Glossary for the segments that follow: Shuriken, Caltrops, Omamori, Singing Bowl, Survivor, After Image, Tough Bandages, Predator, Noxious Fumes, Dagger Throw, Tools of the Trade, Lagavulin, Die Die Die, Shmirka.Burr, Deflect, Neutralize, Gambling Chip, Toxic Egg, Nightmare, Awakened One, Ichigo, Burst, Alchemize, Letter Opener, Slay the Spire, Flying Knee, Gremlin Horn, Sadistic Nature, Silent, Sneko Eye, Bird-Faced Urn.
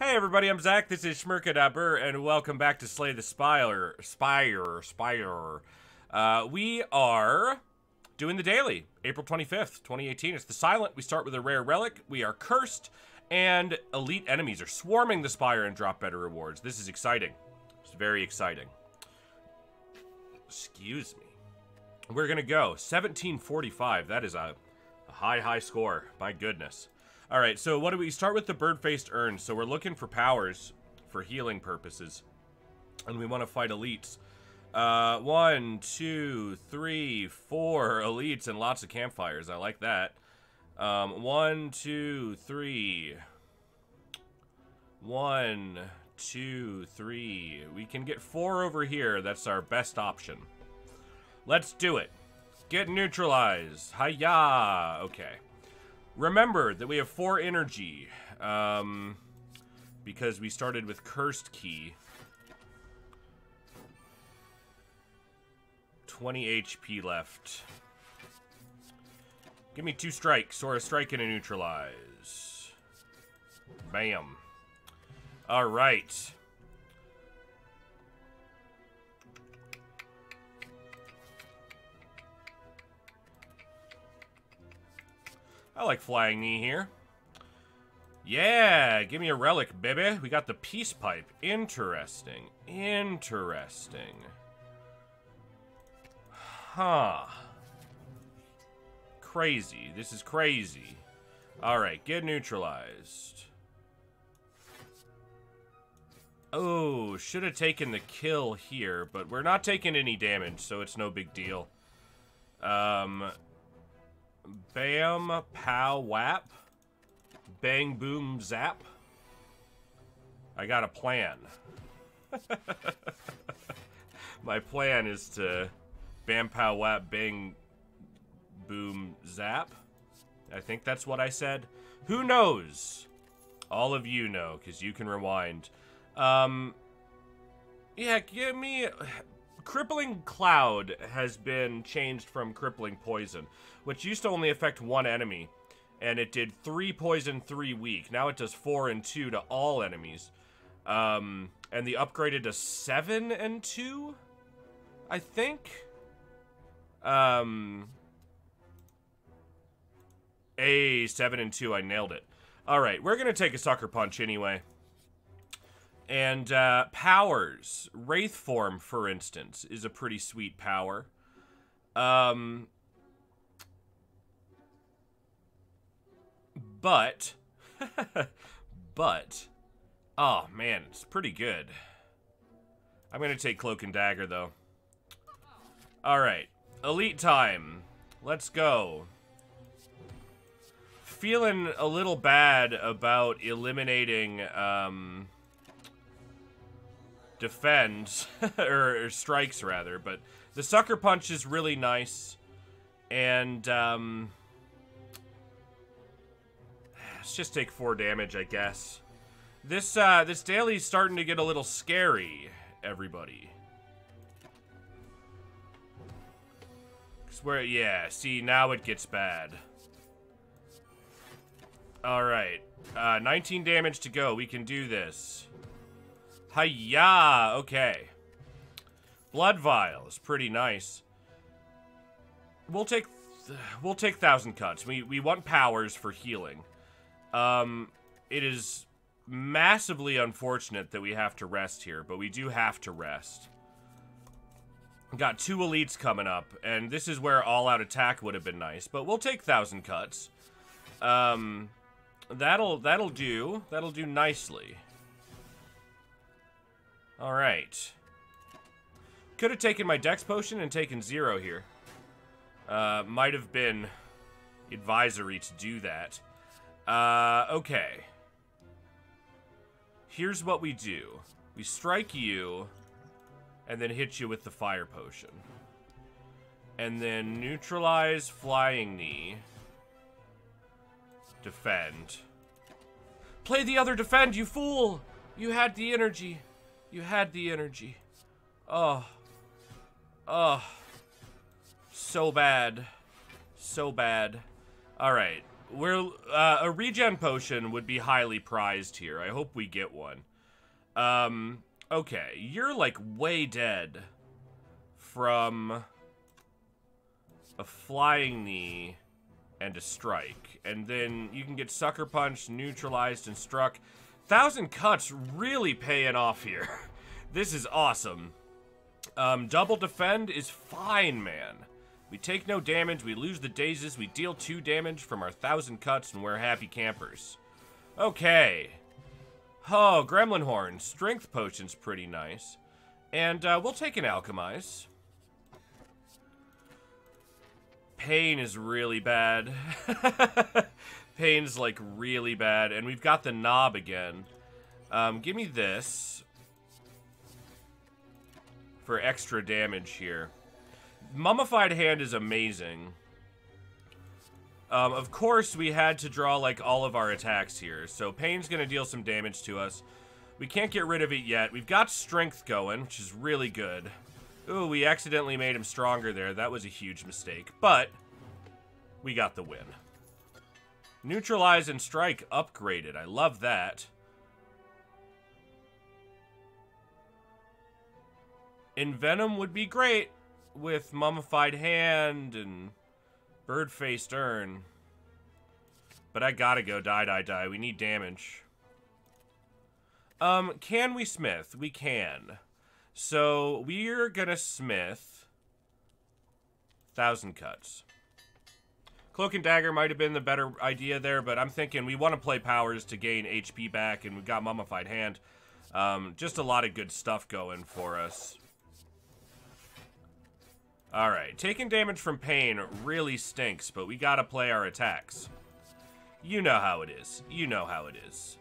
Hey everybody, I'm Zach, this is Shmirka.Burr, and welcome back to Slay the Spire. We are doing the daily, April 25th, 2018. It's the Silent. We start with a rare relic. We are cursed, and elite enemies are swarming the Spire and drop better rewards. This is exciting. It's very exciting. Excuse me. We're gonna go 1745. That is a high score. My goodness. All right, so what do we start with? The Bird-Faced Urn. So we're looking for powers for healing purposes, and we want to fight elites. 1, 2, 3, 4 elites and lots of campfires. I like that. 1, 2, 3. We can get 4 over here. That's our best option. Let's do it. Get neutralized. Hi-ya. Okay. Remember that we have 4 energy, because we started with Cursed Key. 20 HP left. Give me 2 strikes, or a strike and a neutralize. Bam. Alright. I like Flying Knee here. Yeah, give me a relic, baby. We got the Peace Pipe. Interesting. Interesting. Huh. Crazy. This is crazy. Alright, get neutralized. Oh, should have taken the kill here, but we're not taking any damage, so it's no big deal. Bam, pow, whap. Bang, boom, zap. I got a plan. My plan is to bam, pow, whap, bang, boom, zap. I think that's what I said. Who knows? All of you know, because you can rewind. Yeah, give me... Crippling Cloud has been changed from Crippling Poison, which used to only affect 1 enemy, and it did 3 poison, 3 weak. Now it does 4 and 2 to all enemies, and the upgraded to 7 and 2, I think. A 7 and 2, I nailed it. All right, we're gonna take a Sucker Punch anyway. And powers, Wraith Form, for instance, is a pretty sweet power. But, oh man, it's pretty good. I'm gonna take Cloak and Dagger though. All right, elite time. Let's go. Feeling a little bad about eliminating. Defends or strikes rather, but the Sucker Punch is really nice, and let's just take 4 damage, I guess. This daily's starting to get a little scary, everybody. Yeah, see, now it gets bad. All right, 19 damage to go. We can do this. Hi-ya! Okay. Blood Vial is pretty nice. We'll take Thousand Cuts. We want powers for healing. It is massively unfortunate that we have to rest here, but we do have to rest. Got 2 elites coming up, and this is where all-out attack would have been nice, but we'll take Thousand Cuts. That'll do. That'll do nicely. Alright. Could have taken my Dex Potion and taken 0 here. Might have been advisory to do that. Okay. Here's what we do. We strike you, and then hit you with the Fire Potion. And then neutralize Flying Knee. Defend. Play the other defend, you fool! You had the energy. You had the energy. Oh. Oh. So bad. So bad. Alright. We're a regen potion would be highly prized here. I hope we get one. Okay, you're like way dead from a Flying Knee and a strike, and then you can get Sucker Punch, Neutralized, and Struck. Thousand Cuts really paying off here. This is awesome. Double Defend is fine, man. We take no damage, we lose the dazes, we deal 2 damage from our Thousand Cuts, and we're happy campers. Okay. Oh, Gremlin Horn. Strength Potion's pretty nice. And we'll take an Alchemize. Pain is really bad. Pain's, like, really bad. And we've got the knob again. Give me this. For extra damage here. Mummified Hand is amazing. Of course, we had to draw, like, all of our attacks here. So, Pain's gonna deal some damage to us. We can't get rid of it yet. We've got Strength going, which is really good. Ooh, we accidentally made him stronger there. That was a huge mistake. But, we got the win. Neutralize and Strike upgraded. I love that. Invenom would be great with Mummified Hand and Bird-Faced Urn. But I gotta go die, die, die. We need damage. Can we smith? We can. So, we're gonna smith Thousand Cuts. Cloak and Dagger might have been the better idea there, but I'm thinking we want to play powers to gain HP back, and we've got Mummified Hand. Just a lot of good stuff going for us. Alright, taking damage from Pain really stinks, but we gotta play our attacks. You know how it is. You know how it is.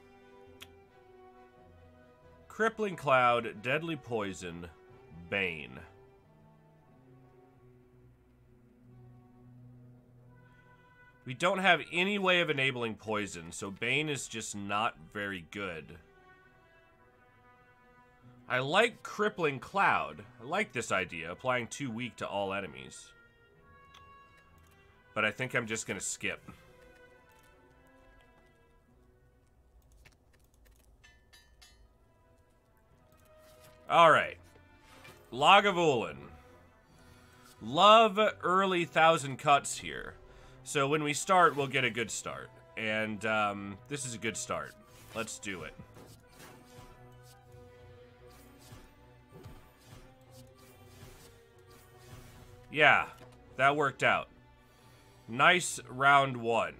Crippling Cloud, Deadly Poison, Bane. We don't have any way of enabling poison, so Bane is just not very good. I like Crippling Cloud. I like this idea, applying too weak to all enemies. But I think I'm just going to skip. Alright. Lagavulin. Love early Thousand Cuts here. So when we start, we'll get a good start. And this is a good start. Let's do it. Yeah, that worked out. Nice round one.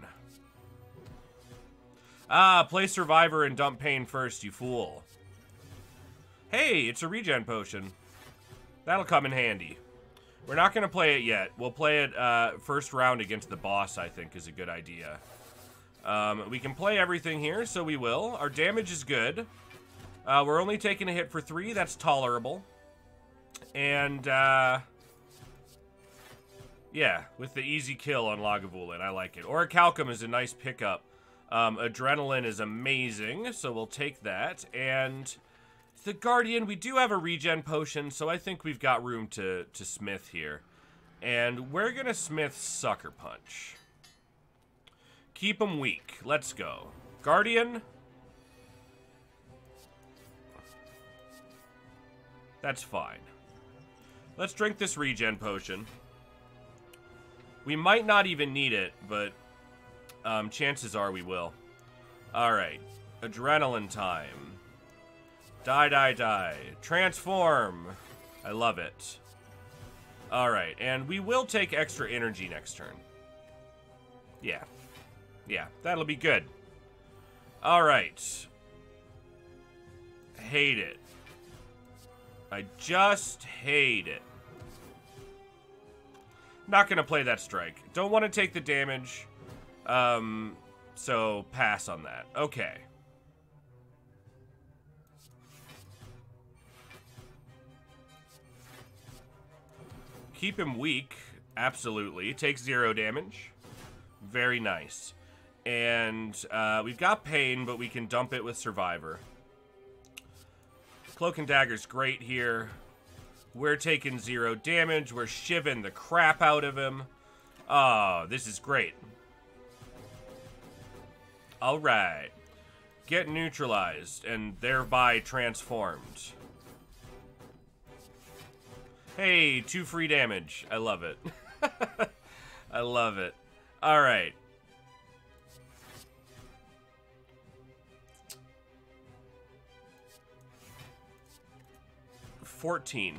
Ah, play Survivor and dump Pain first, you fool. Hey, it's a regen potion. That'll come in handy. We're not going to play it yet. We'll play it first round against the boss, I think, is a good idea. We can play everything here, so we will. Our damage is good. We're only taking a hit for 3. That's tolerable. And... yeah, with the easy kill on Lagavulin, I like it. Orichalcum is a nice pickup. Adrenaline is amazing, so we'll take that. And the Guardian, we do have a regen potion, so I think we've got room to smith here. And we're going to smith Sucker Punch. Keep him weak. Let's go. Guardian. That's fine. Let's drink this regen potion. We might not even need it, but chances are we will. Alright. Adrenaline time. Die, die, die. Transform. I love it. Alright, and we will take extra energy next turn. Yeah. Yeah, that'll be good. Alright. Hate it. I just hate it. Not going to play that strike. Don't want to take the damage. So pass on that. Okay. Keep him weak. Absolutely. Takes 0 damage. Very nice. And we've got Pain, but we can dump it with Survivor. Cloak and Dagger's great here. We're taking 0 damage. We're shivving the crap out of him. Oh, this is great. Alright. Get neutralized and thereby transformed. Hey, 2 free damage. I love it. I love it. Alright.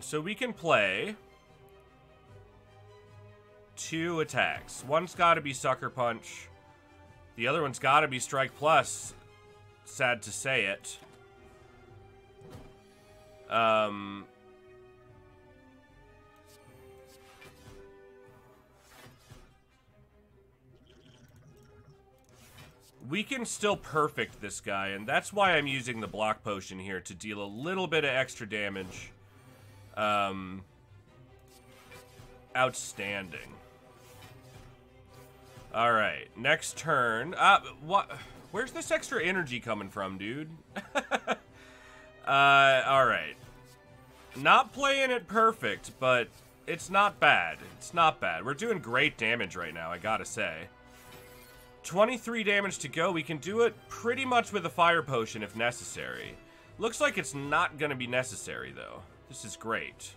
So we can play 2 attacks. One's got to be Sucker Punch. The other one's got to be Strike Plus. Sad to say it. We can still perfect this guy, and that's why I'm using the block potion here to deal a little bit of extra damage. Outstanding. All right, next turn. What? Where's this extra energy coming from, dude? All right. Not playing it perfect, but it's not bad. It's not bad. We're doing great damage right now, I gotta say. 23 damage to go. We can do it pretty much with a fire potion if necessary. Looks like it's not gonna be necessary, though. This is great.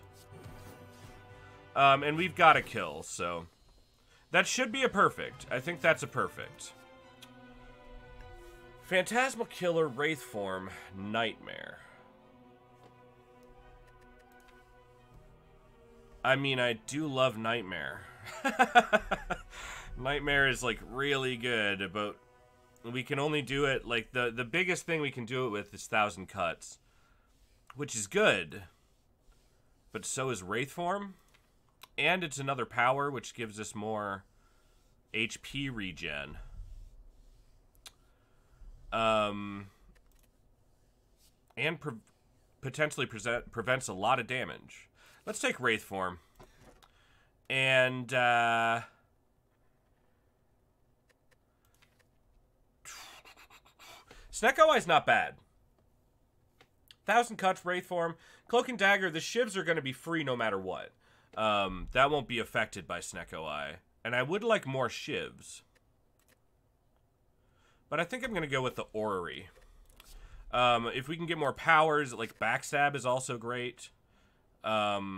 And we've got a kill, so... That should be a perfect. I think that's a perfect. Phantasmal Killer, Wraith Form, Nightmare. I mean, I do love Nightmare. Nightmare is, like, really good, but we can only do it... Like, the biggest thing we can do it with is 1,000 Cuts, which is good. But so is Wraith Form. And it's another power, which gives us more HP regen. And potentially prevents a lot of damage. Let's take Wraith Form. And, Sneko Eye's not bad. 1,000 Cuts, Wraith Form. Cloak and Dagger, the shivs are going to be free no matter what. That won't be affected by Sneko Eye. And I would like more shivs. But I think I'm going to go with the orrery. If we can get more powers, like Backstab is also great. Yeah,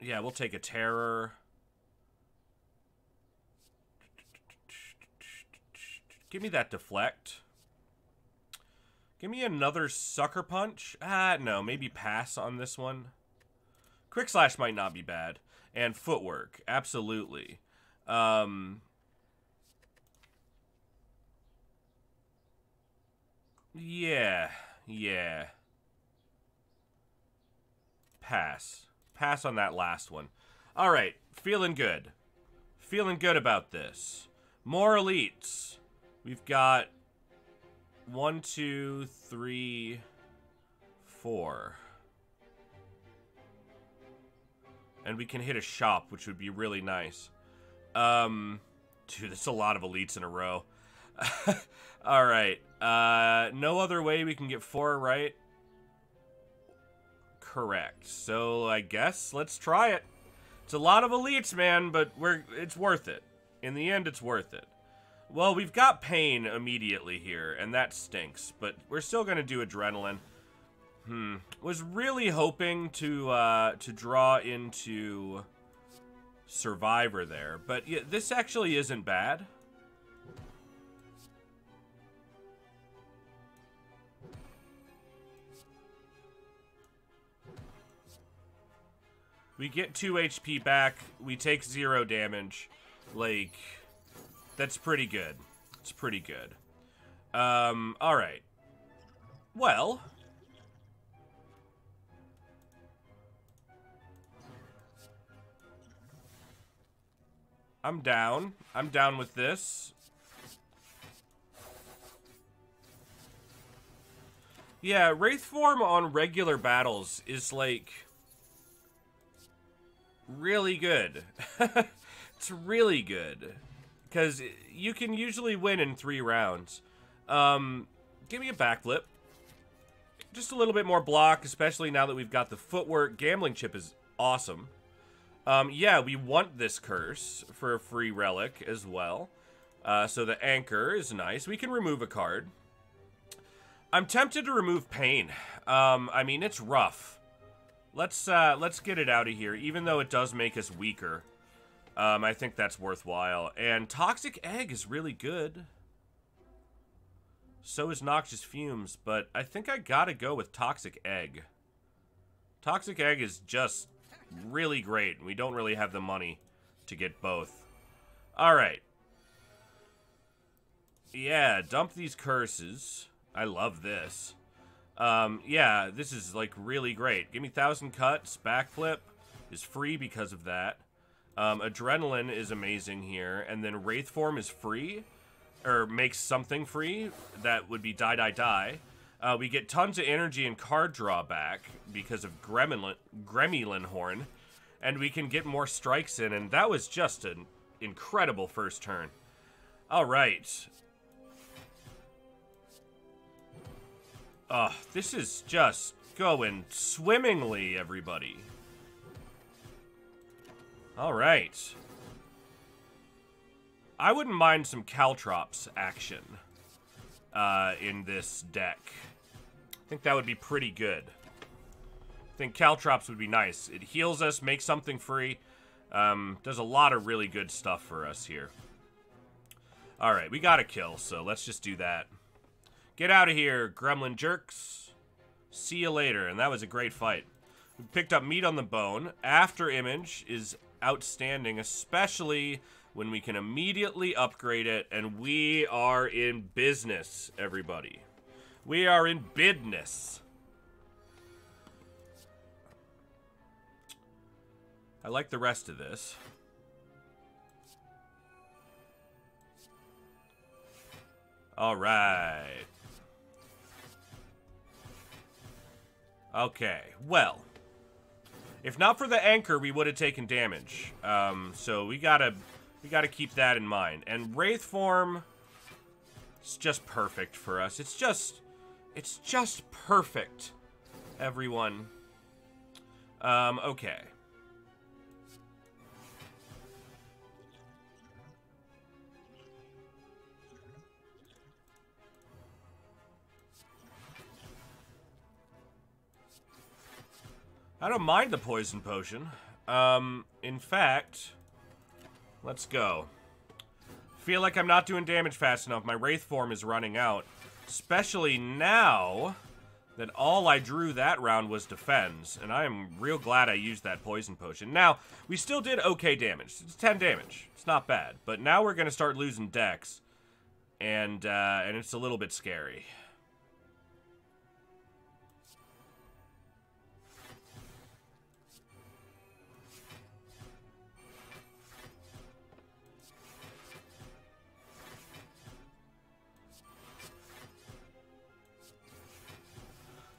we'll take a Terror. Give me that Deflect. Give me another Sucker Punch. No, maybe pass on this one. Quick Slash might not be bad. And Footwork, absolutely. Yeah. Pass. Pass on that last one. All right, feeling good. Feeling good about this. More elites. We've got... 1, 2, 3, 4. And we can hit a shop, which would be really nice. Dude, that's a lot of elites in a row. Alright. No other way we can get 4, right? Correct. So I guess let's try it. It's a lot of elites, man, but it's worth it. In the end, it's worth it. Well, we've got pain immediately here, and that stinks, but we're still going to do adrenaline. Was really hoping to draw into Survivor there, but yeah, this actually isn't bad. We get 2 HP back, we take 0 damage, like... That's pretty good. It's pretty good. All right. Well. I'm down. I'm down with this. Yeah, Wraith Form on regular battles is, like, really good. It's really good. Because you can usually win in 3 rounds. Give me a backflip. Just a little bit more block, especially now that we've got the footwork. Gambling Chip is awesome. Yeah, we want this curse for a free relic as well. So the Anchor is nice. We can remove a card. I'm tempted to remove Pain. I mean, it's rough. Let's get it out of here, even though it does make us weaker. I think that's worthwhile. And Toxic Egg is really good. So is Noxious Fumes, but I think I gotta go with Toxic Egg. Toxic Egg is just really great, and we don't really have the money to get both. Alright. Yeah, dump these curses. I love this. Yeah, this is, like, really great. Give me Thousand Cuts. Backflip is free because of that. Adrenaline is amazing here. And then Wraith Form is free. Or makes something free. That would be Die Die Die. We get tons of energy and card drawback because of Gremlin Horn. And we can get more strikes in. And that was just an incredible first turn. All right. This is just going swimmingly, everybody. All right. I wouldn't mind some Caltrops action in this deck. I think that would be pretty good. I think Caltrops would be nice. It heals us, makes something free. Does a lot of really good stuff for us here. All right, we got a kill, so let's just do that. Get out of here, Gremlin Jerks. See you later. And that was a great fight. We picked up Meat on the Bone. After Image is outstanding, especially when we can immediately upgrade it. And we are in business, everybody. We are in bidness. I like the rest of this. All right. Okay, well, if not for the Anchor, we would have taken damage. So we gotta keep that in mind. And Wraith Form, it's just perfect for us. It's just perfect, everyone. Okay. I don't mind the poison potion. In fact, let's go. Feel like I'm not doing damage fast enough. My Wraith Form is running out. Especially now that all I drew that round was defense. And I am real glad I used that poison potion. Now, we still did okay damage. It's 10 damage. It's not bad. But now we're going to start losing decks. And it's a little bit scary.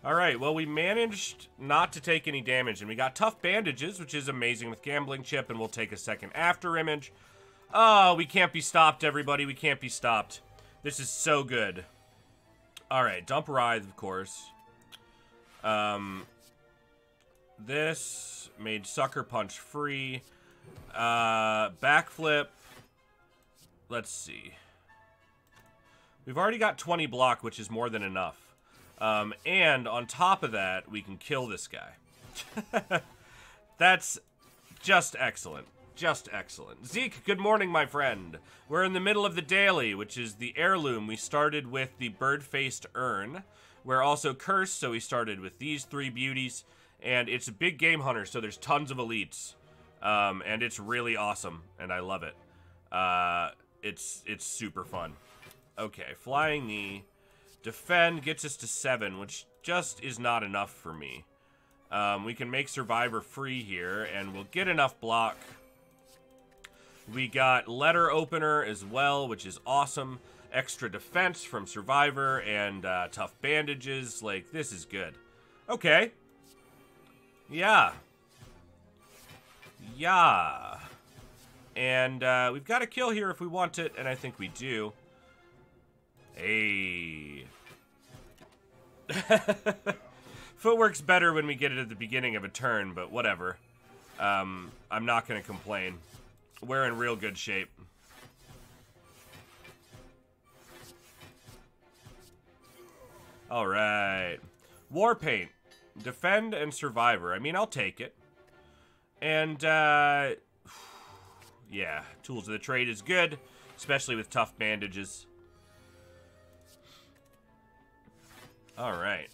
Alright, well, we managed not to take any damage, and we got Tough Bandages, which is amazing with Gambling Chip, and we'll take a second After Image. Oh, we can't be stopped, everybody. We can't be stopped. This is so good. Alright, dump Writhe, of course. This made Sucker Punch free. Backflip. Let's see. We've already got 20 block, which is more than enough. And on top of that, we can kill this guy. That's just excellent. Just excellent. Zeke, good morning, my friend. We're in the middle of the daily, which is the heirloom. We started with the Bird-Faced Urn. We're also cursed, so we started with these three beauties. And it's a big game hunter, so there's tons of elites. And it's really awesome, and I love it. It's super fun. Okay, Flying Knee. Defend gets us to 7, which just is not enough for me. We can make Survivor free here, and we'll get enough block. We got Letter Opener as well, which is awesome. Extra defense from Survivor and Tough Bandages. Like, this is good. Okay. Yeah. Yeah. And we've got a kill here if we want it, and I think we do. Hey. Footwork's better when we get it at the beginning of a turn, but whatever. I'm not going to complain. We're in real good shape. Alright. Warpaint. Defend and Survivor. I mean, I'll take it. And, yeah. Tools of the Trade is good. Especially with Tough Bandages. Alright.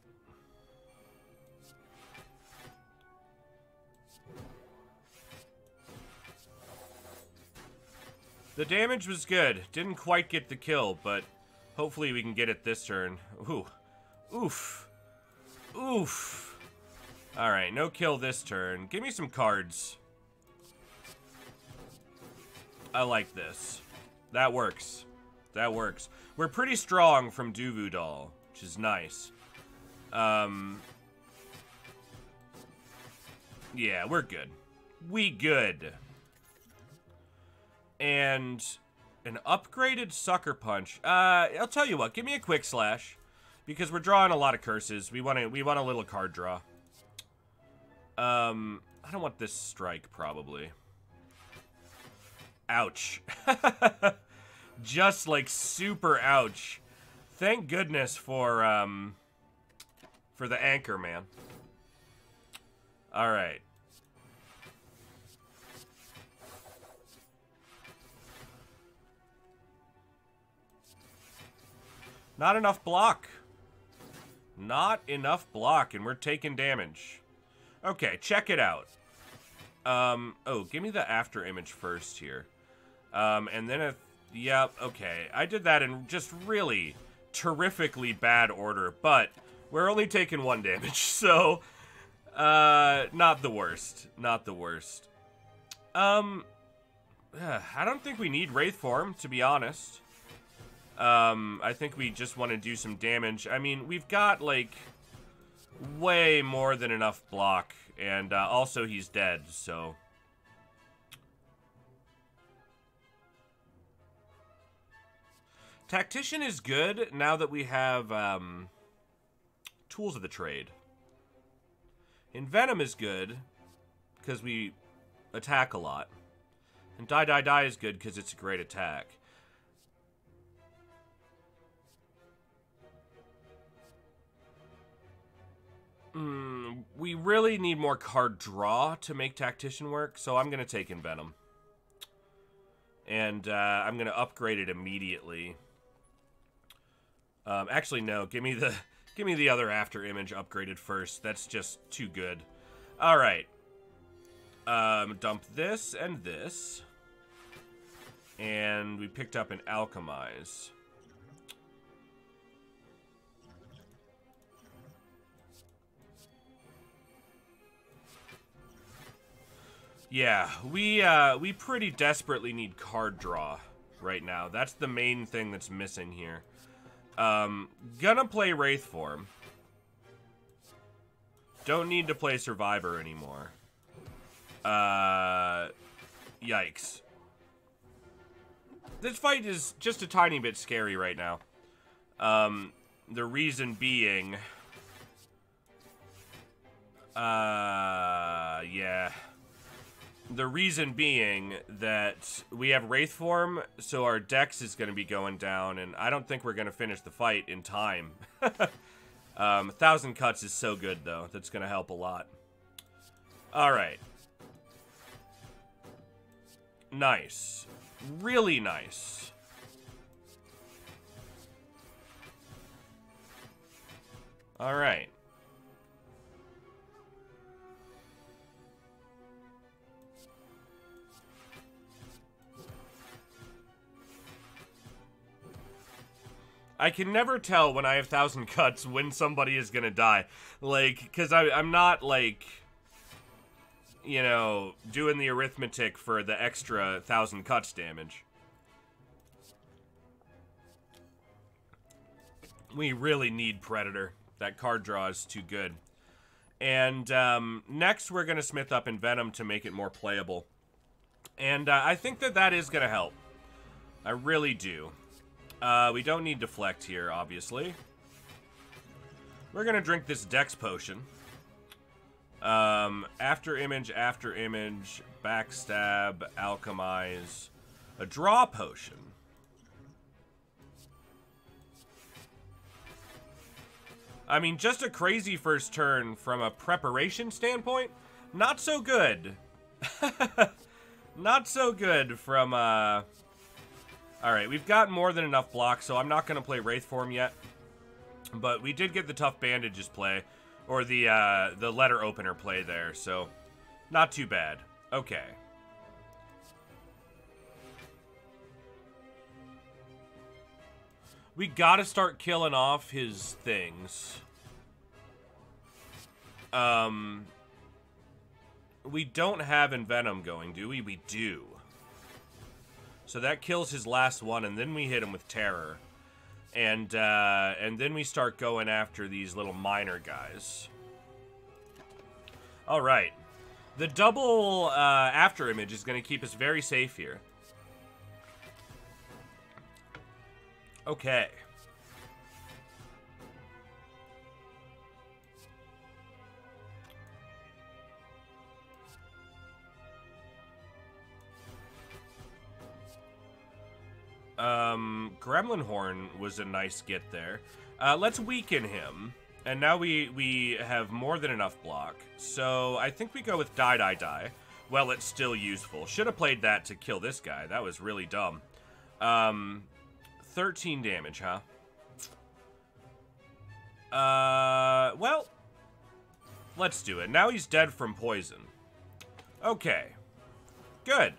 The damage was good. Didn't quite get the kill, but hopefully we can get it this turn. Ooh. Oof. Oof. Alright, no kill this turn. Give me some cards. I like this. That works. That works. We're pretty strong from Duvudal, which is nice. Yeah, we're good. We good. And an upgraded Sucker Punch. I'll tell you what, give me a Quick Slash. Because we're drawing a lot of curses. We want a little card draw. I don't want this strike, probably. Ouch. Just, like, super ouch. Thank goodness for the anchor, man. Alright. Not enough block. Not enough block, and we're taking damage. Okay, check it out. Oh, give me the After Image first here. And then if... Yep, okay. I did that in just really terrifically bad order, but we're only taking one damage, so... not the worst. Not the worst. I don't think we need Wraith Form, to be honest. I think we just want to do some damage. I mean, we've got, like, way more than enough block. And, also, he's dead, so... Tactician is good now that we have, Tools of the Trade. Invenom is good, because we attack a lot. And Die Die Die is good, because it's a great attack. We really need more card draw to make Tactician work, so I'm going to take Invenom. And I'm going to upgrade it immediately. Actually, no. Give me the other After Image upgraded first. That's just too good. All right. Dump this and this. And we picked up an Alchemize. Yeah, we pretty desperately need card draw right now. That's the main thing that's missing here. Gonna play Wraith Form. Don't need to play Survivor anymore. Yikes. This fight is just a tiny bit scary right now. The reason being... yeah... The reason being that we have Wraith Form, so our dex is going to be going down, and I don't think we're going to finish the fight in time. 1000 Cuts is so good, though. That's going to help a lot. All right. Nice. Really nice. All right. I can never tell when I have 1000 Cuts when somebody is gonna die. Like, because I'm not, like, you know, doing the arithmetic for the extra 1000 Cuts damage. We really need Predator. That card draw is too good. And next we're gonna smith up Invenom to make it more playable. And I think that is gonna help. I really do. We don't need Deflect here, obviously. We're gonna drink this Dex Potion. After Image, Backstab, Alchemize, a Draw Potion. I mean, just a crazy first turn from a preparation standpoint. Not so good. Not so good from, Alright, we've got more than enough blocks, so I'm not going to play Wraith Form yet. But we did get the Tough Bandages play, or the letter opener play there, so not too bad. Okay. We gotta start killing off his things. We don't have Invenom going, do we? We do. So that kills his last one, and then we hit him with Terror. And then we start going after these little minor guys. Alright. The double After Image is going to keep us very safe here. Okay. Gremlin Horn was a nice get there. Let's weaken him. And now we have more than enough block. So I think we go with Die Die Die. Well, it's still useful. Should have played that to kill this guy. That was really dumb. 13 damage, huh? Well, let's do it. Now he's dead from poison. Okay. Good.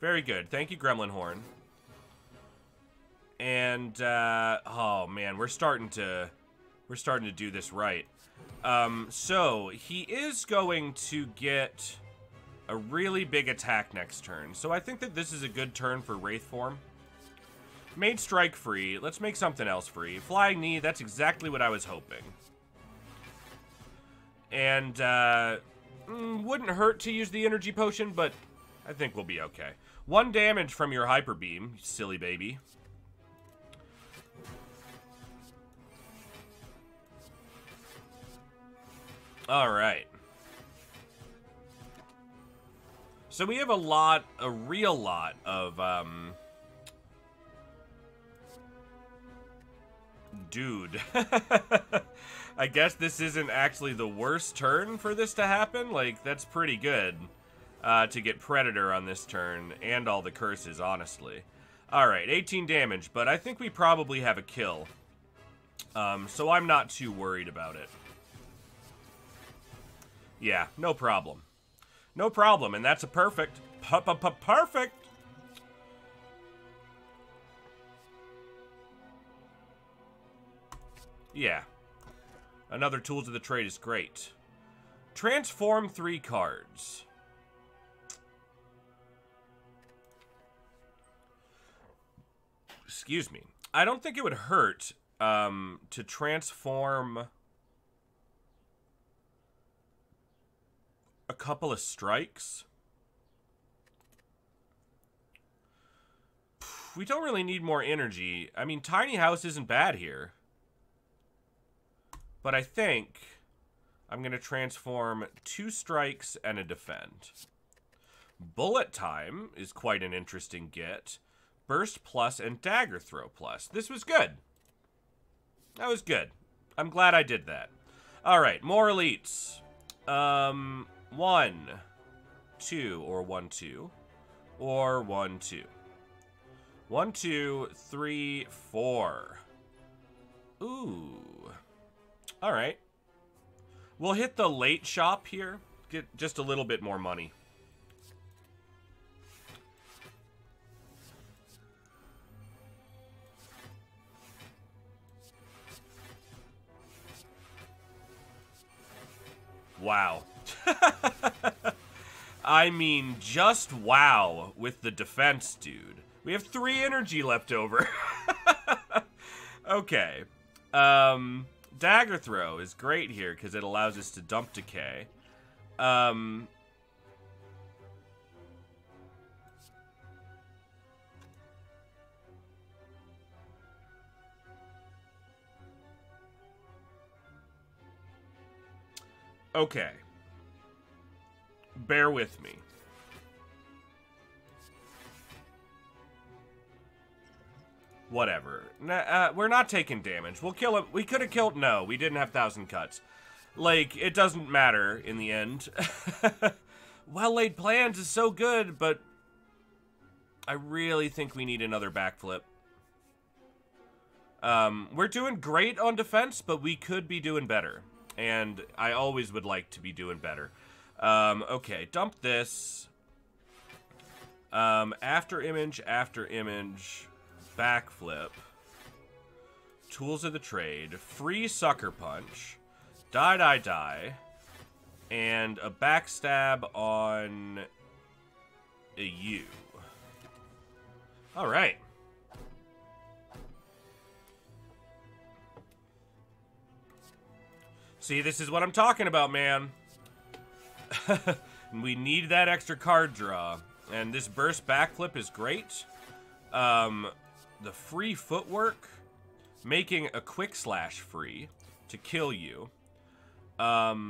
Very good. Thank you, Gremlin Horn. And, oh man, we're starting to do this right. So he is going to get a really big attack next turn. So I think that this is a good turn for Wraith Form. Made Strike free. Let's make something else free. Flying Knee, that's exactly what I was hoping. And, wouldn't hurt to use the energy potion, but I think we'll be okay. 1 damage from your Hyper Beam, you silly baby. Alright. So we have a real lot of, dude. I guess this isn't actually the worst turn for this to happen. Like, that's pretty good to get Predator on this turn and all the curses, honestly. Alright, 18 damage, but I think we probably have a kill. So I'm not too worried about it. Yeah, no problem. No problem, and that's a perfect. Perfect! Yeah. Another Tools of the Trade is great. Transform 3 cards. Excuse me. I don't think it would hurt to transform a couple of strikes. We don't really need more energy. I mean, Tiny House isn't bad here. But I think I'm going to transform 2 strikes and a defend. Bullet Time is quite an interesting get. Burst plus and Dagger Throw plus. This was good. That was good. I'm glad I did that. All right, more elites. 1, 2, or 1, 2, or 1, 2. 1, 2, 3, 4. Ooh. Alright. We'll hit the late shop here. Get just a little bit more money. Wow. I mean, just wow with the defense, dude. We have 3 energy left over. Okay. Dagger Throw is great here because it allows us to dump decay. Okay. Bear with me. whatever. We're not taking damage. We'll kill him. We could have killed... No, we didn't have Thousand Cuts. Like, it doesn't matter in the end. Well-laid plans is so good, but... I really think we need another backflip. We're doing great on defense, but we could be doing better. And I always would like to be doing better. Okay, dump this. After image, backflip. Tools of the trade, free sucker punch, die, die, die, and a backstab on a U. All right. See, this is what I'm talking about, man. We need that extra card draw. And this burst backflip is great. The free footwork, making a quick slash free to kill you. Oh,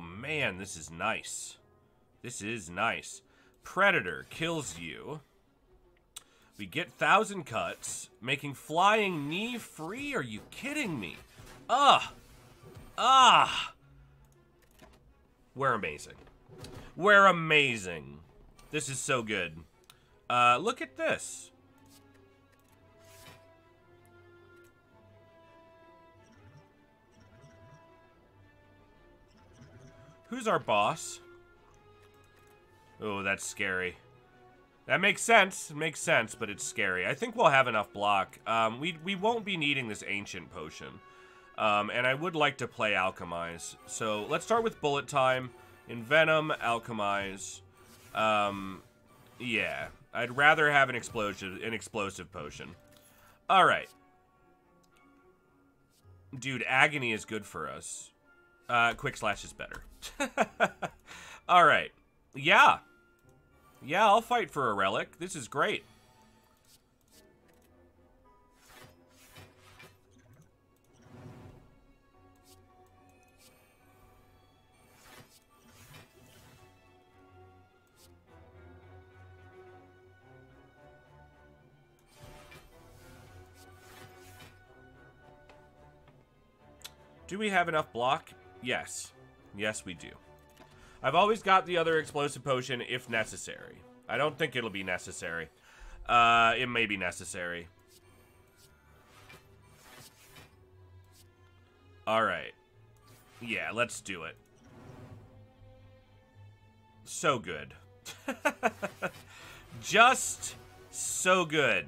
man, this is nice. This is nice. Predator kills you. We get Thousand Cuts, making Flying Knee free. Are you kidding me? We're amazing. We're amazing. This is so good. Look at this. Who's our boss? Oh, that's scary. That makes sense. It makes sense, but it's scary. I think we'll have enough block. We won't be needing this ancient potion. And I would like to play Alchemize. So let's start with Bullet Time, Invenom, Alchemize. Yeah, I'd rather have an explosive potion. All right. Dude, agony is good for us. Quick slash is better. All right. Yeah. Yeah, I'll fight for a relic. This is great. Do we have enough block? Yes. Yes, we do. I've always got the other explosive potion if necessary. I don't think it'll be necessary. It may be necessary. Alright. Yeah, let's do it. So good. Just so good.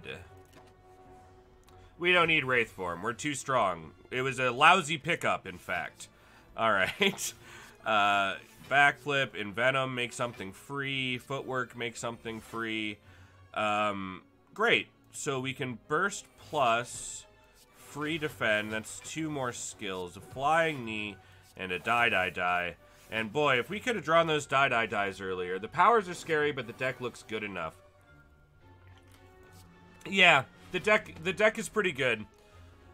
We don't need Wraith Form. We're too strong. It was a lousy pickup, in fact. All right. Backflip, Invenom, make something free. Footwork, make something free. Great. So we can burst plus free defend. That's two more skills. A flying knee and a die, die, die. And boy, if we could have drawn those die, die, dies earlier. The powers are scary, but the deck looks good enough. Yeah. The deck is pretty good.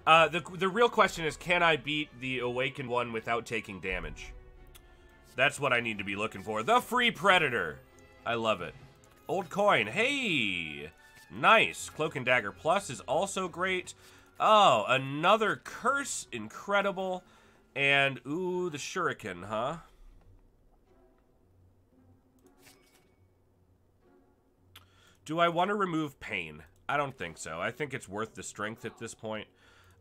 The real question is, can I beat the Awakened One without taking damage? That's what I need to be looking for. The free Predator. I love it. Old coin. Hey! Nice. Cloak and Dagger Plus is also great. Oh, another curse. Incredible. And, ooh, the Shuriken, huh? Do I want to remove pain? I don't think so. I think it's worth the strength at this point.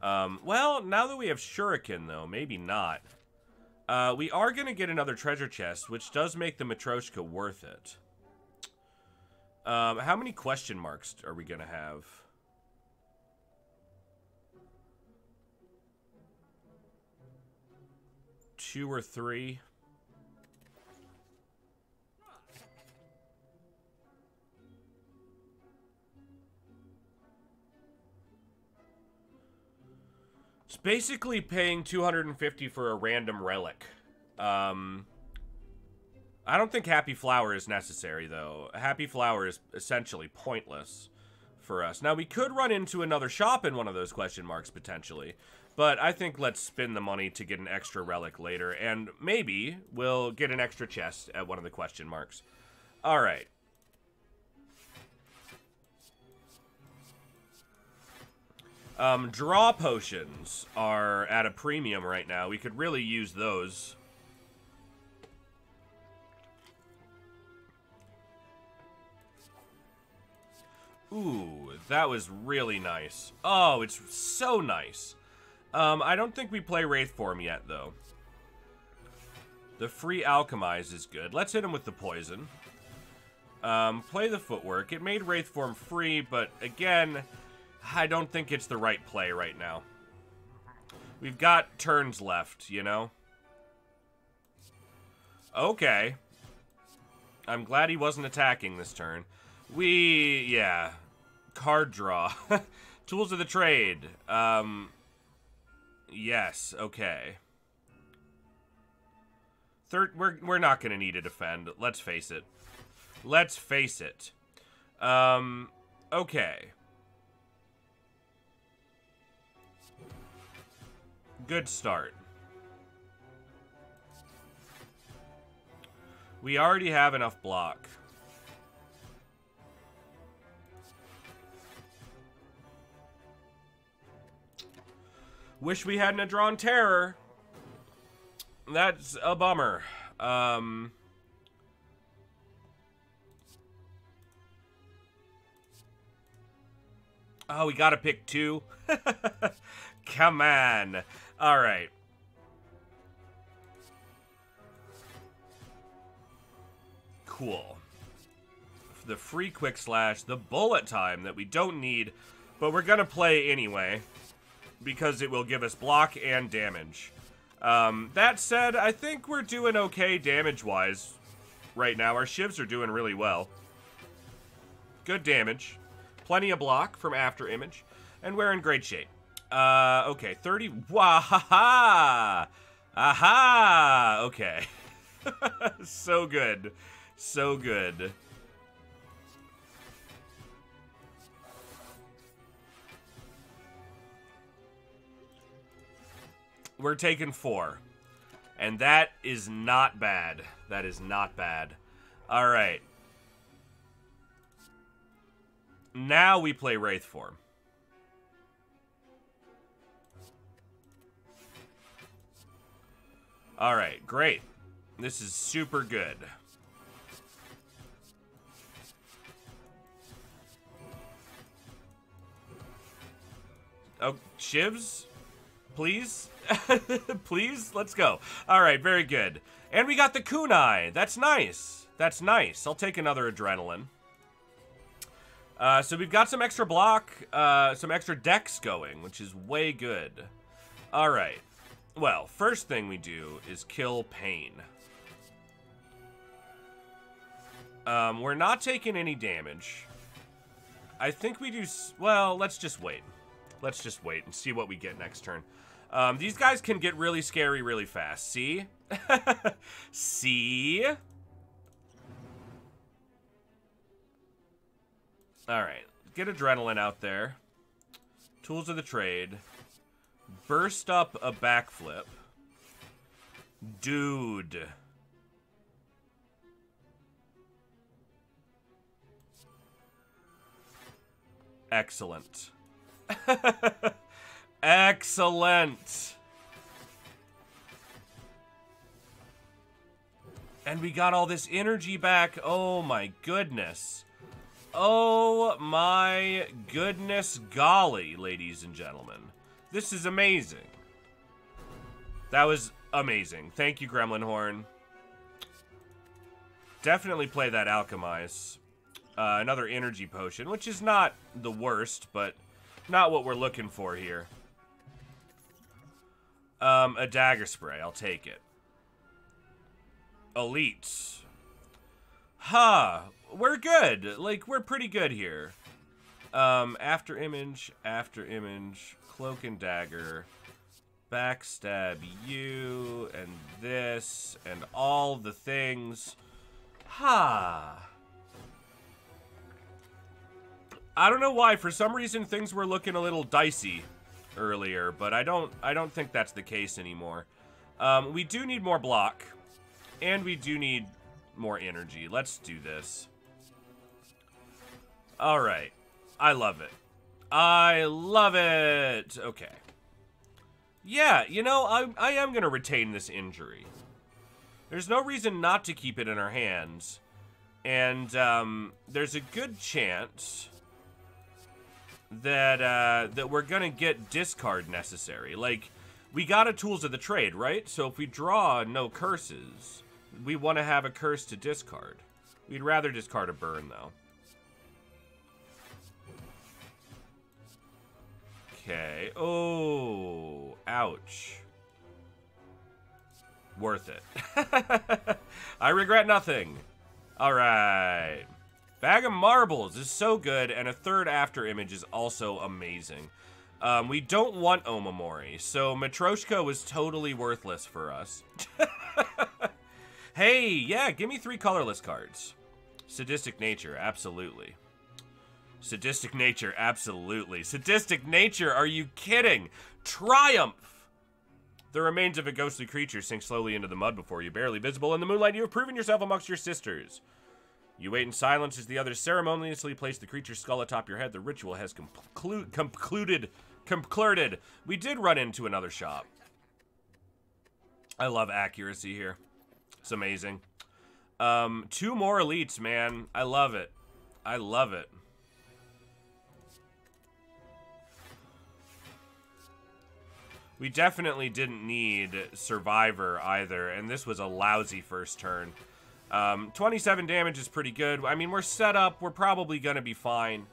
Well, now that we have Shuriken, though, maybe not. We are going to get another treasure chest, which does make the Matryoshka worth it. How many question marks are we going to have? Two or three. It's basically paying 250 for a random relic. I don't think Happy Flower is necessary, though. Happy Flower is essentially pointless for us. Now, we could run into another shop in one of those question marks, potentially. But I think let's spend the money to get an extra relic later. And maybe we'll get an extra chest at one of the question marks. All right. Draw potions are at a premium right now. We could really use those. Ooh, that was really nice. Oh, it's so nice. I don't think we play Wraith Form yet, though. The free Alchemize is good. Let's hit him with the poison. Play the Footwork. It made Wraith Form free, but again, I don't think it's the right play right now. We've got turns left, you know? Okay. I'm glad he wasn't attacking this turn. We, yeah. Card draw. Tools of the Trade. Yes, okay. Third, we're not going to need to defend. Let's face it. Let's face it. Okay. Good start. We already have enough block. Wish we hadn't drawn Terror. That's a bummer. Oh, we gotta pick two. Come on. All right. Cool. The free Quick Slash, the Bullet Time that we don't need, but we're gonna play anyway, because it will give us block and damage. That said, I think we're doing okay damage-wise right now. Our shivs are doing really well. Good damage. Plenty of block from After Image. And we're in great shape. Okay, 30... Wahaha! Aha! Okay. So good. So good. We're taking 4. And that is not bad. That is not bad. All right. Now we play Wraith Form. All right, great. This is super good. Oh, shivs? Please? Please? Let's go. All right, very good. And we got the kunai. That's nice. That's nice. I'll take another adrenaline. So we've got some extra block, some extra dex going, which is way good. All right. Well, first thing we do is kill pain. We're not taking any damage. I think we do... Well, let's just wait. Let's just wait and see what we get next turn. These guys can get really scary really fast. See? See? Alright. Get Adrenaline out there. Tools of the Trade. Burst up a backflip. Dude. Excellent. Excellent. And we got all this energy back. Oh my goodness. Oh my goodness golly, ladies and gentlemen. This is amazing. That was amazing. Thank you, Gremlin Horn. Definitely play that Alchemize. Another energy potion, which is not the worst, but not what we're looking for here. A dagger spray. I'll take it. Elites. Huh. We're good. Like, we're pretty good here. After Image. After Image. Cloak and Dagger. Backstab you. And this. And all the things. Ha. Huh. I don't know why, for some reason things were looking a little dicey earlier, but I don't think that's the case anymore. We do need more block, and we do need more energy. Let's do this. All right. I love it. I love it! Okay. Yeah, you know, I am going to retain this injury. There's no reason not to keep it in our hands. And there's a good chance that that we're going to get discard necessary. Like, we got a Tools of the Trade, right? So if we draw no curses, we want to have a curse to discard. We'd rather discard a burn, though. Okay. Oh, ouch. Worth it. I regret nothing. All right. Bag of Marbles is so good, and a third After Image is also amazing. We don't want Omamori, so Matryoshka was totally worthless for us. Hey, yeah, give me 3 colorless cards. Sadistic Nature, absolutely. Sadistic Nature, absolutely. Sadistic Nature, are you kidding? Triumph! The remains of a ghostly creature sink slowly into the mud before you, barely visible. In the moonlight, you have proven yourself amongst your sisters. You wait in silence as the others ceremoniously place the creature's skull atop your head. The ritual has concluded. We did run into another shop. I love accuracy here. It's amazing. 2 more elites, man. I love it. I love it. We definitely didn't need Survivor either, and this was a lousy first turn. 27 damage is pretty good. I mean, we're set up. We're probably going to be fine,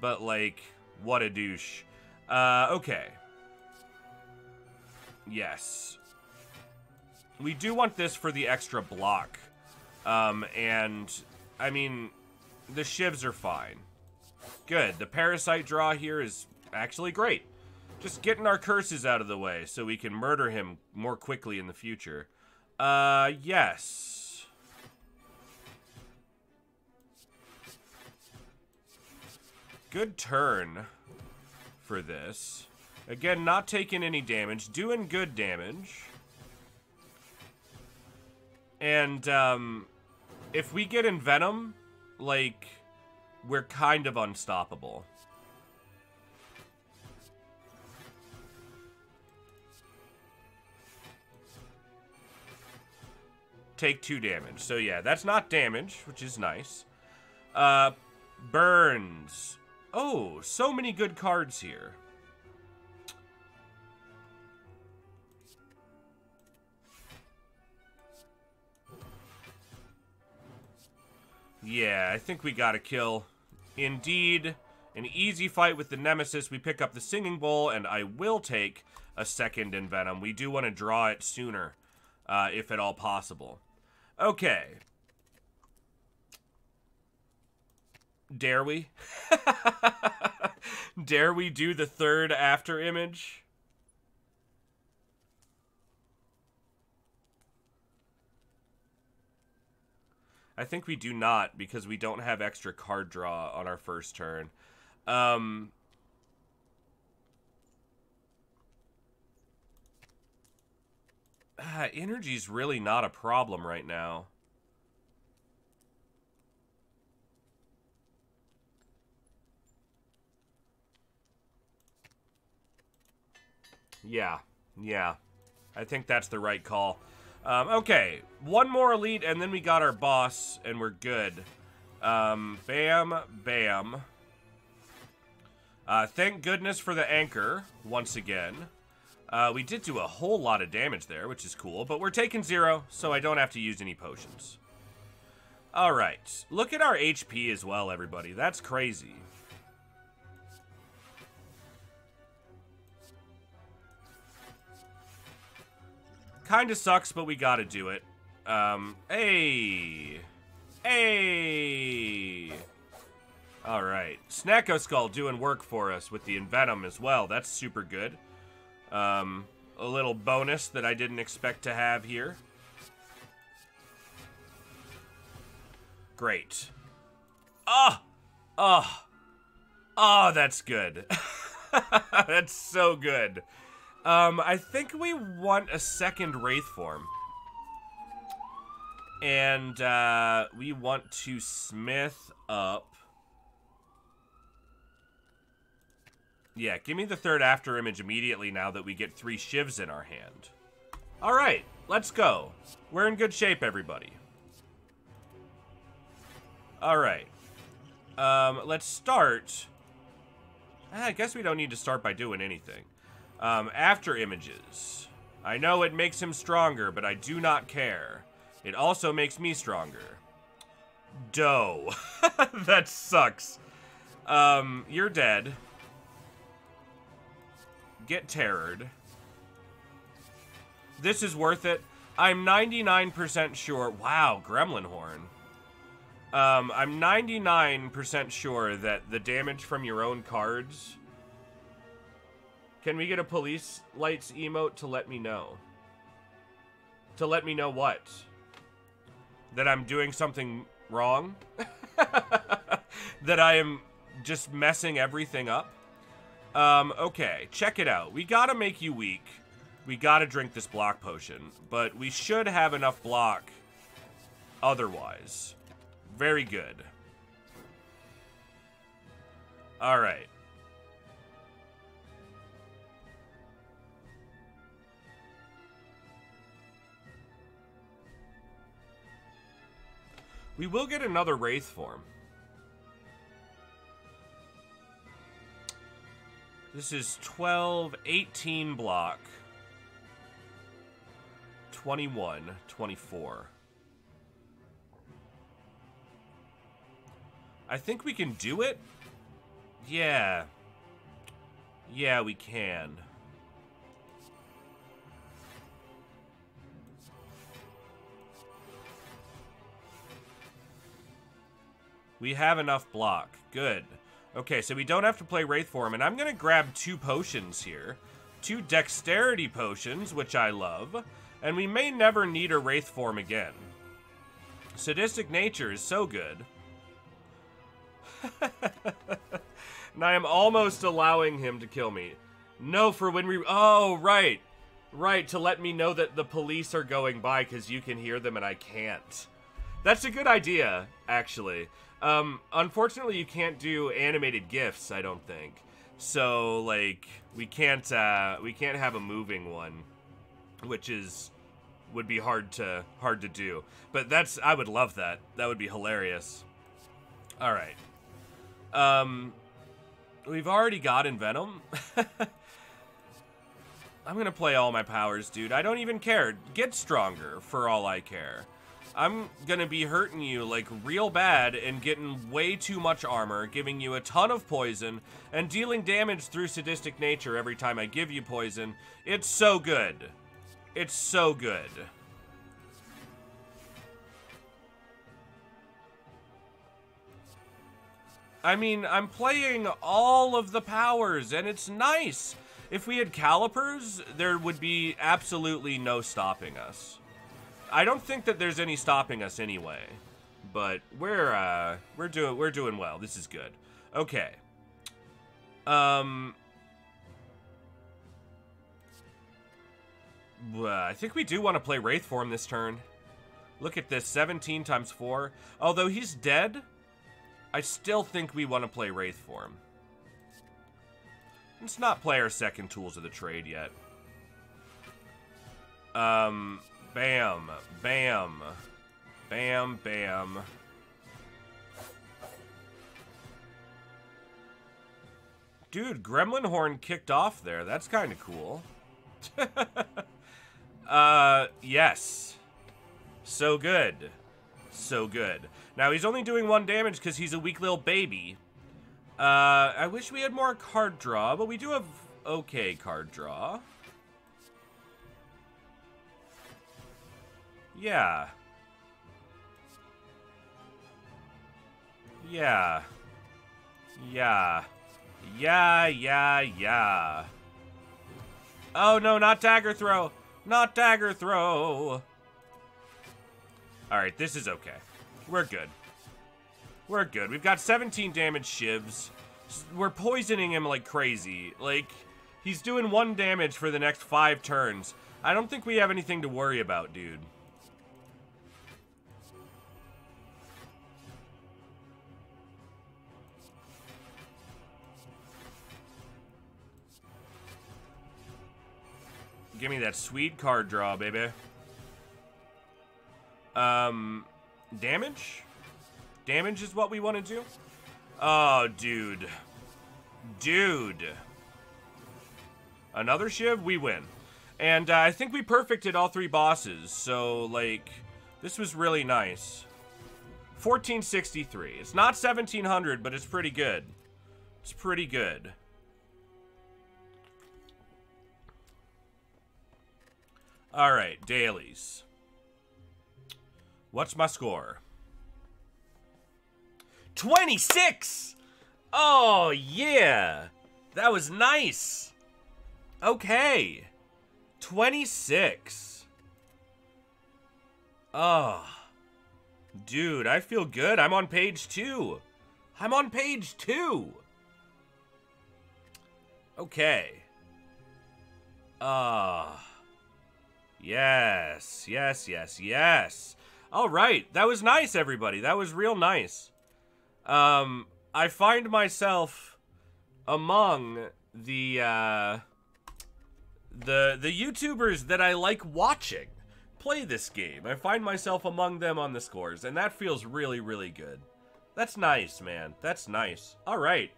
but, like, what a douche. Okay. Yes. We do want this for the extra block. And, I mean, the shivs are fine. Good. The parasite draw here is actually great. Just getting our curses out of the way so we can murder him more quickly in the future. Yes. Good turn for this. Again, not taking any damage. Doing good damage. And, if we get Invenom, like, we're kind of unstoppable. Take 2 damage. So, yeah, that's not damage, which is nice. Burns. Oh, so many good cards here. Yeah, I think we got a kill. Indeed, an easy fight with the Nemesis. We pick up the Singing Bowl, and I will take a second Invenom. We do want to draw it sooner, if at all possible. Okay. Dare we? Dare we do the third After Image? I think we do not, because we don't have extra card draw on our first turn. Energy's really not a problem right now. Yeah. I think that's the right call. Okay, 1 more elite, and then we got our boss, and we're good. Bam, bam. Thank goodness for the anchor, once again. We did do a whole lot of damage there, which is cool, but we're taking 0, so I don't have to use any potions. Alright, look at our HP as well, everybody. That's crazy. Kinda sucks, but we gotta do it. Hey! Alright, Snacko Skull doing work for us with the Invenom as well. That's super good. A little bonus that I didn't expect to have here. Great. Oh, that's good. That's so good. I think we want a second Wraith Form. And, we want to smith up Yeah, give me the third After Image immediately now that we get three shivs in our hand. All right, let's go. We're in good shape, everybody. All right. Let's start. I guess we don't need to start by doing anything. After Images. I know it makes him stronger, but I do not care. It also makes me stronger. Doe. That sucks. You're dead. Get terrored. This is worth it. I'm 99% sure. Wow, Gremlin Horn. I'm 99% sure that the damage from your own cards... Can we get a police lights emote to let me know? To let me know what? That I'm doing something wrong? That I am just messing everything up? Okay, check it out. We gotta make you weak. We gotta drink this block potion. But we should have enough block otherwise. Very good. Alright. We will get another Wraith Form. This is 12, 18 block. 21, 24. I think we can do it? Yeah. Yeah, we can. We have enough block. Good. Okay, so we don't have to play Wraith Form, and I'm going to grab two potions here. Two Dexterity potions, which I love, and we may never need a Wraith Form again. Sadistic Nature is so good. And I am almost allowing him to kill me. No, for when we... Oh, right. Right, to let me know that the police are going by because you can hear them and I can't. That's a good idea, actually. Unfortunately, you can't do animated GIFs, I don't think. So, like, we can't have a moving one, which is, would be hard to do. But that's, I would love that. That would be hilarious. All right. We've already got Invenom. I'm going to play all my powers, dude. I don't even care. Get stronger for all I care. I'm gonna be hurting you, like, real bad and getting way too much armor, giving you a ton of poison, and dealing damage through Sadistic Nature every time I give you poison. It's so good. It's so good. I mean, I'm playing all of the powers, and it's nice. If we had calipers, there would be absolutely no stopping us. I don't think that there's any stopping us anyway, but we're doing well. This is good. Okay. I think we do want to play Wraith Form this turn. Look at this, 17 times 4. Although he's dead, I still think we want to play Wraith Form. Let's not play our second Tools of the Trade yet. Bam, bam, bam, bam. Dude, Gremlin Horn kicked off there. That's kind of cool. Yes. So good. So good. Now, he's only doing 1 damage because he's a weak little baby. I wish we had more card draw, but we do have okay card draw. Yeah. Yeah. Yeah. Yeah, yeah, yeah. Oh, no, not Dagger Throw. Not Dagger Throw. All right, this is okay. We're good. We're good. We've got 17 damage shivs. We're poisoning him like crazy. Like, he's doing 1 damage for the next 5 turns. I don't think we have anything to worry about, dude. Give me that sweet card draw, baby. Damage? Damage is what we want to do? Oh, dude. Dude. Another Shiv, we win. And I think we perfected all three bosses, so, like, this was really nice. 1463. It's not 1700, but it's pretty good. It's pretty good. Alright, dailies. What's my score? 26! Oh, yeah! That was nice! Okay. 26. Oh. Dude, I feel good. I'm on page 2. I'm on page 2. Okay. Yes. Yes, yes, yes. All right. That was nice, everybody. That was real nice. I find myself among the YouTubers that I like watching play this game. I find myself among them on the scores, and that feels really, really good. That's nice, man. That's nice. All right.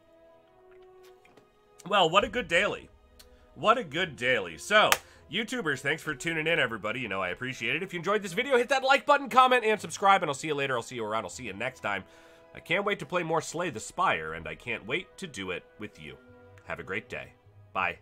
Well, what a good daily. What a good daily. So, YouTubers, thanks for tuning in, everybody. You know, I appreciate it. If you enjoyed this video, hit that like button, comment, and subscribe, and I'll see you later. I'll see you around. I'll see you next time. I can't wait to play more Slay the Spire, and I can't wait to do it with you. Have a great day. Bye.